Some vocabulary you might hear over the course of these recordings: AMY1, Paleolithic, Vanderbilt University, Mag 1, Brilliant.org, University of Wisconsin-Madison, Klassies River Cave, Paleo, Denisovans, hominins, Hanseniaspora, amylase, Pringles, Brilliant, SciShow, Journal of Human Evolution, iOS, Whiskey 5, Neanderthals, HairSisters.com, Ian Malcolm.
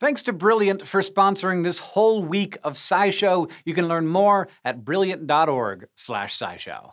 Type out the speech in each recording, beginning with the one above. Thanks to Brilliant for sponsoring this whole week of SciShow. You can learn more at Brilliant.org/SciShow.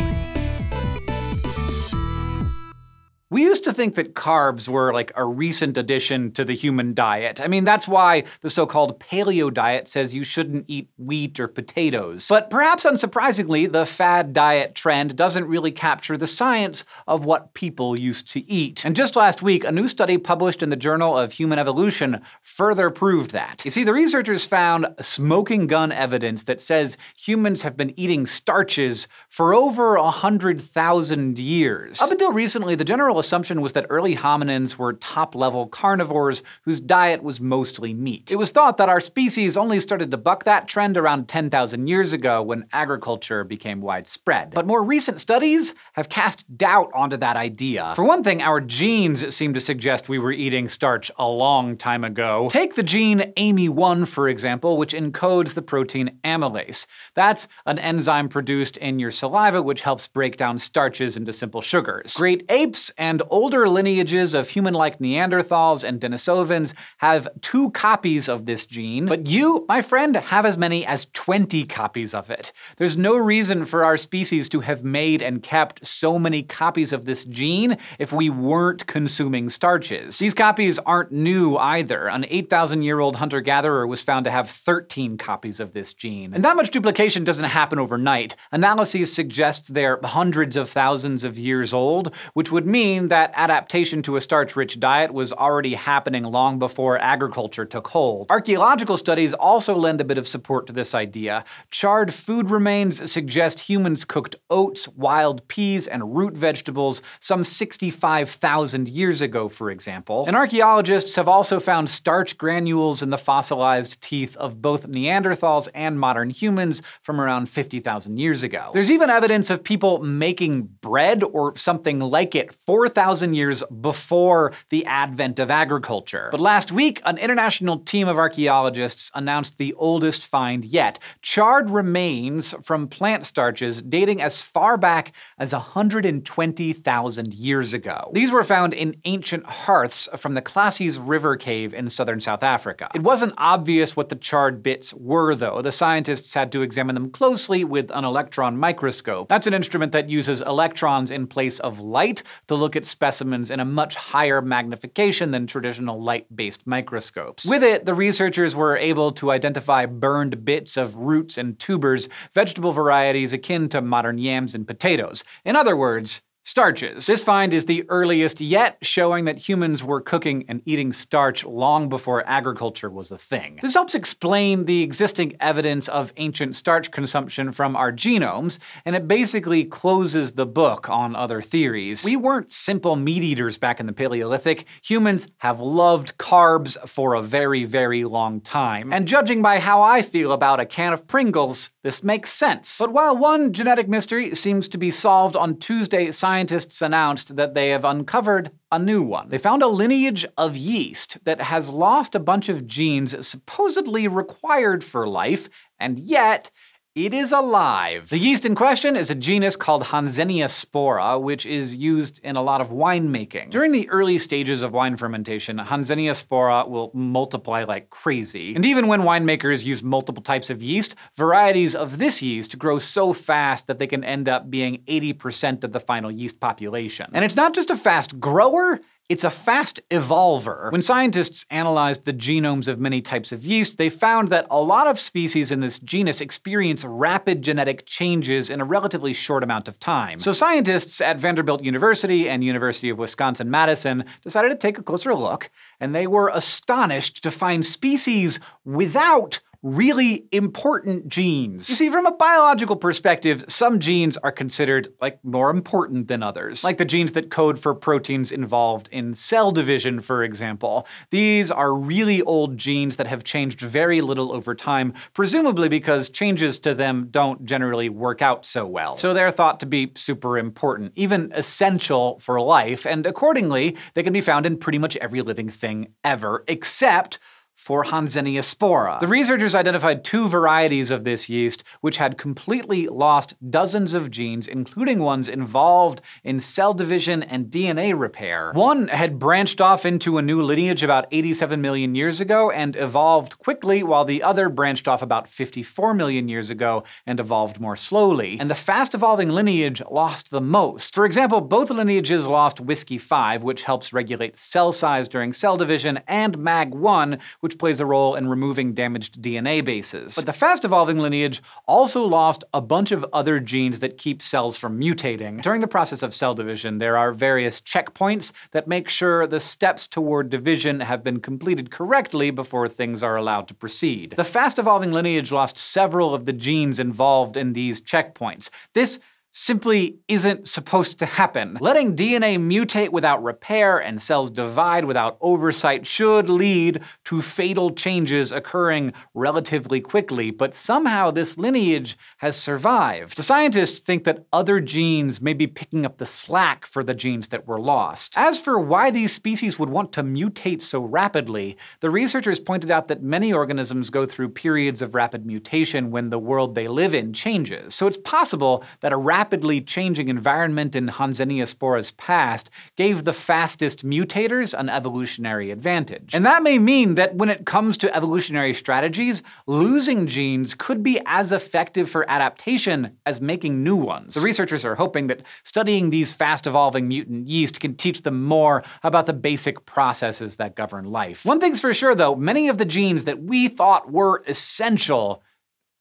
We used to think that carbs were like a recent addition to the human diet. I mean, that's why the so-called paleo diet says you shouldn't eat wheat or potatoes. But perhaps unsurprisingly, the fad diet trend doesn't really capture the science of what people used to eat. And just last week, a new study published in the Journal of Human Evolution further proved that. You see, the researchers found smoking gun evidence that says humans have been eating starches for over 100,000 years. Up until recently, the general assumption was that early hominins were top-level carnivores whose diet was mostly meat. It was thought that our species only started to buck that trend around 10,000 years ago when agriculture became widespread. But more recent studies have cast doubt onto that idea. For one thing, our genes seem to suggest we were eating starch a long time ago. Take the gene AMY1, for example, which encodes the protein amylase. That's an enzyme produced in your saliva which helps break down starches into simple sugars. Great apes and older lineages of human-like Neanderthals and Denisovans have 2 copies of this gene, but you, my friend, have as many as 20 copies of it. There's no reason for our species to have made and kept so many copies of this gene if we weren't consuming starches. These copies aren't new either. An 8,000-year-old hunter-gatherer was found to have 13 copies of this gene. And that much duplication doesn't happen overnight. Analyses suggest they're hundreds of thousands of years old, which would mean that adaptation to a starch-rich diet was already happening long before agriculture took hold. Archaeological studies also lend a bit of support to this idea. Charred food remains suggest humans cooked oats, wild peas, and root vegetables some 65,000 years ago, for example. And archaeologists have also found starch granules in the fossilized teeth of both Neanderthals and modern humans from around 50,000 years ago. There's even evidence of people making bread or something like it for 4,000 years before the advent of agriculture. But last week, an international team of archaeologists announced the oldest find yet, charred remains from plant starches dating as far back as 120,000 years ago. These were found in ancient hearths from the Klassies River Cave in southern South Africa. It wasn't obvious what the charred bits were, though. The scientists had to examine them closely with an electron microscope. That's an instrument that uses electrons in place of light to look at specimens in a much higher magnification than traditional light-based microscopes. With it, the researchers were able to identify burned bits of roots and tubers, vegetable varieties akin to modern yams and potatoes. In other words, starches. This find is the earliest yet, showing that humans were cooking and eating starch long before agriculture was a thing. This helps explain the existing evidence of ancient starch consumption from our genomes, and it basically closes the book on other theories. We weren't simple meat eaters back in the Paleolithic. Humans have loved carbs for a very, very long time. And judging by how I feel about a can of Pringles, this makes sense. But while one genetic mystery seems to be solved, on Tuesday, scientists announced that they have uncovered a new one. They found a lineage of yeast that has lost a bunch of genes supposedly required for life, and yet it is alive. The yeast in question is a genus called Hanseniaspora, which is used in a lot of winemaking. During the early stages of wine fermentation, Hanseniaspora will multiply like crazy. And even when winemakers use multiple types of yeast, varieties of this yeast grow so fast that they can end up being 80% of the final yeast population. And it's not just a fast grower, it's a fast evolver. When scientists analyzed the genomes of many types of yeast, they found that a lot of species in this genus experience rapid genetic changes in a relatively short amount of time. So scientists at Vanderbilt University and University of Wisconsin-Madison decided to take a closer look, and they were astonished to find species without really important genes. You see, from a biological perspective, some genes are considered like more important than others, like the genes that code for proteins involved in cell division, for example. These are really old genes that have changed very little over time, presumably because changes to them don't generally work out so well. So they're thought to be super important, even essential for life, and accordingly, they can be found in pretty much every living thing ever, except for Hanseniaspora. The researchers identified two varieties of this yeast which had completely lost dozens of genes, including ones involved in cell division and DNA repair. One had branched off into a new lineage about 87 million years ago and evolved quickly, while the other branched off about 54 million years ago and evolved more slowly. And the fast-evolving lineage lost the most. For example, both lineages lost Whiskey 5, which helps regulate cell size during cell division, and Mag 1, which plays a role in removing damaged DNA bases. But the fast-evolving lineage also lost a bunch of other genes that keep cells from mutating. During the process of cell division, there are various checkpoints that make sure the steps toward division have been completed correctly before things are allowed to proceed. The fast-evolving lineage lost several of the genes involved in these checkpoints. This simply isn't supposed to happen. Letting DNA mutate without repair and cells divide without oversight should lead to fatal changes occurring relatively quickly, but somehow this lineage has survived. The scientists think that other genes may be picking up the slack for the genes that were lost. As for why these species would want to mutate so rapidly, the researchers pointed out that many organisms go through periods of rapid mutation when the world they live in changes. So it's possible that a rapidly changing environment in Hanseniaspora's past gave the fastest mutators an evolutionary advantage. And that may mean that when it comes to evolutionary strategies, losing genes could be as effective for adaptation as making new ones. The researchers are hoping that studying these fast-evolving mutant yeast can teach them more about the basic processes that govern life. One thing's for sure, though, many of the genes that we thought were essential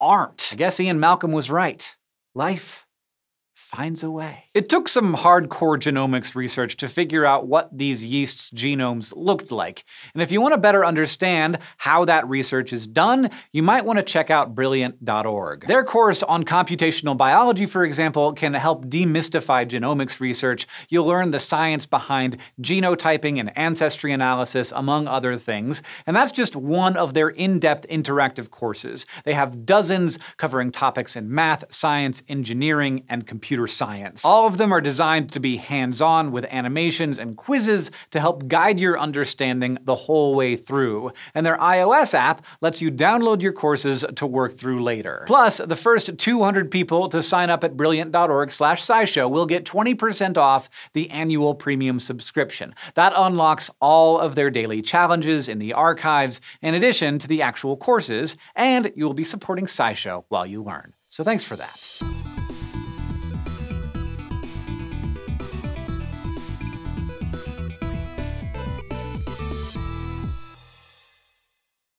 aren't. I guess Ian Malcolm was right. Life finds a way. It took some hardcore genomics research to figure out what these yeasts' genomes looked like. And if you want to better understand how that research is done, you might want to check out Brilliant.org. Their course on computational biology, for example, can help demystify genomics research. You'll learn the science behind genotyping and ancestry analysis, among other things. And that's just one of their in-depth interactive courses. They have dozens covering topics in math, science, engineering, and computer science. All of them are designed to be hands-on with animations and quizzes to help guide your understanding the whole way through. And their iOS app lets you download your courses to work through later. Plus, the first 200 people to sign up at brilliant.org/scishow will get 20% off the annual premium subscription. That unlocks all of their daily challenges in the archives, in addition to the actual courses, and you'll be supporting SciShow while you learn. So thanks for that.